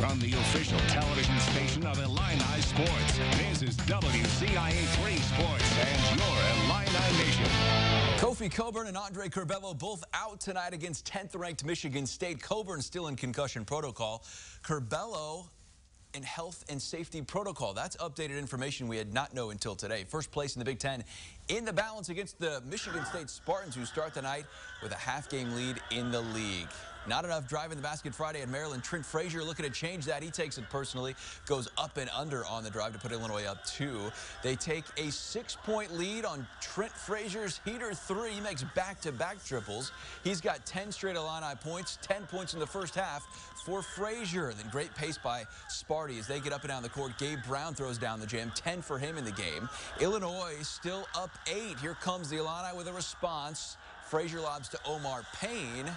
From the official television station of Illini Sports, this is WCIA3 Sports and your Illini Nation. Kofi Coburn and Andre Curbelo both out tonight against 10th-ranked Michigan State. Coburn still in concussion protocol. Curbelo in health and safety protocol. That's updated information we had not known until today. First place in the Big Ten in the balance against the Michigan State Spartans, who start the night with a half-game lead in the league. Not enough driving the basket Friday at Maryland. Trent Frazier looking to change that. He takes it personally, goes up and under on the drive to put Illinois up 2. They take a 6-point lead on Trent Frazier's heater 3. He makes back-to-back triples. He's got 10 straight Illini points, 10 points in the first half for Frazier. Then great pace by Sparty as they get up and down the court. Gabe Brown throws down the jam, 10 for him in the game. Illinois still up 8. Here comes the Illini with a response. Frazier lobs to Omar Payne.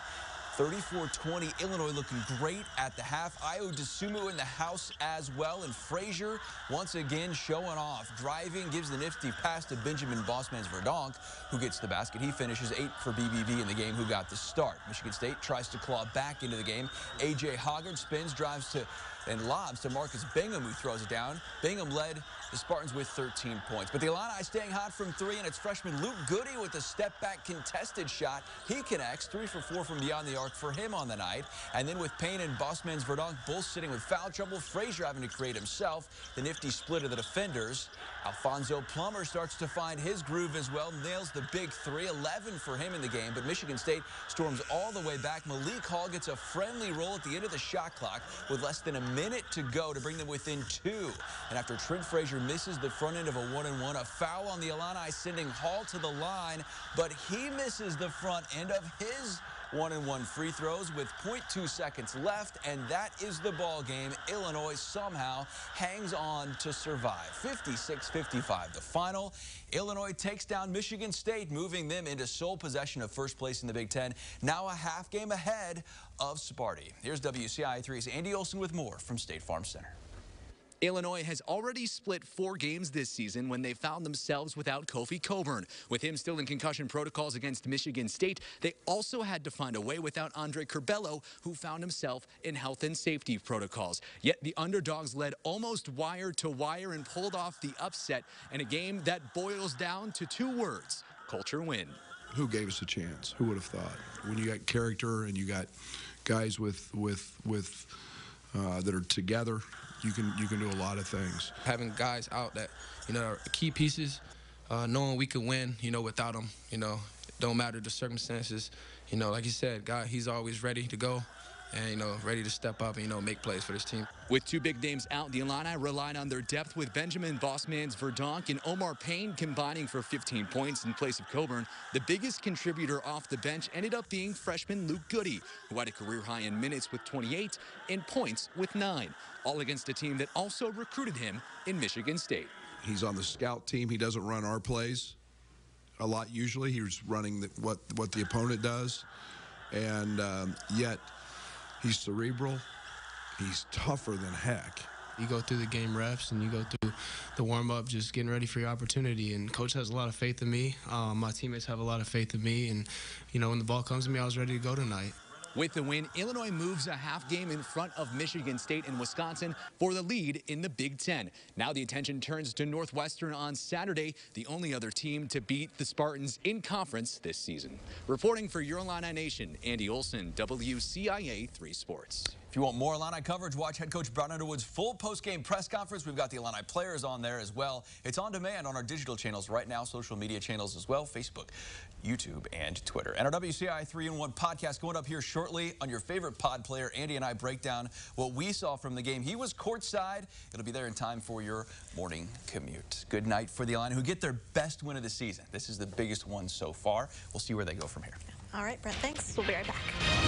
34-20, Illinois looking great at the half. Io DeSumo in the house as well. And Frazier once again showing off. Driving, gives the nifty pass to Benjamin Bosmans-Verdonk, who gets the basket. He finishes 8 for BBV in the game, who got the start. Michigan State tries to claw back into the game. A.J. Hoggard spins, drives to and lobs to Marcus Bingham, who throws it down. Bingham led the Spartans with 13 points. But the Illini staying hot from 3, and it's freshman Luke Goody with a step-back contested shot. He connects, 3 for 4 from beyond the arc for him on the night. And then with Payne and Bosmans-Verdonk both sitting with foul trouble, Frazier having to create himself the nifty split of the defenders. Alfonso Plummer starts to find his groove as well, nails the big 3, 11 for him in the game. But Michigan State storms all the way back. Malik Hall gets a friendly roll at the end of the shot clock with less than a minute to go to bring them within 2. And after Trent Frazier misses the front end of a 1-and-1, a foul on the Illini sending Hall to the line, but he misses the front end of his 1-and-1 free throws with 0.2 seconds left, and that is the ball game. Illinois somehow hangs on to survive. 56-55 the final. Illinois takes down Michigan State, moving them into sole possession of first place in the Big Ten, now a half game ahead of Sparty. Here's WCIA3's Andy Olson with more from State Farm Center. Illinois has already split 4 games this season when they found themselves without Kofi Coburn. With him still in concussion protocols against Michigan State, they also had to find a way without Andre Curbelo, who found himself in health and safety protocols. Yet the underdogs led almost wire to wire and pulled off the upset in a game that boils down to 2 words: culture win. Who gave us a chance? Who would have thought? When you got character and you got guys that are together, you can do a lot of things. Having guys out that are key pieces, knowing we could win, without them, don't matter the circumstances, like you said, God, he's always ready to go and ready to step up and make plays for this team. With 2 big names out, the Illini relied on their depth with Benjamin Bosmans-Verdonk and Omar Payne combining for 15 points in place of Coburn. The biggest contributor off the bench ended up being freshman Luke Goody, who had a career high in minutes with 28 and points with 9, all against a team that also recruited him in Michigan State. He's on the scout team. He doesn't run our plays a lot usually. He's running what the opponent does, and yet he's cerebral. He's tougher than heck. You go through the game refs and you go through the warm-up just getting ready for your opportunity, and coach has a lot of faith in me. My teammates have a lot of faith in me, and when the ball comes to me, I was ready to go tonight. With the win, Illinois moves a half game in front of Michigan State and Wisconsin for the lead in the Big Ten. Now the attention turns to Northwestern on Saturday, the only other team to beat the Spartans in conference this season. Reporting for your Illini Nation, Andy Olson, WCIA 3 Sports. If you want more Illini coverage, watch head coach Brown Underwood's full post-game press conference. We've got the Illini players on there as well. It's on demand on our digital channels right now, social media channels as well, Facebook, YouTube, and Twitter. And our WCIA 3-in-1 podcast going up here shortly on your favorite pod player. Andy and I break down what we saw from the game. He was courtside. It'll be there in time for your morning commute. Good night for the Illini, who get their best win of the season. This is the biggest one so far. We'll see where they go from here. All right, Brent, thanks. We'll be right back.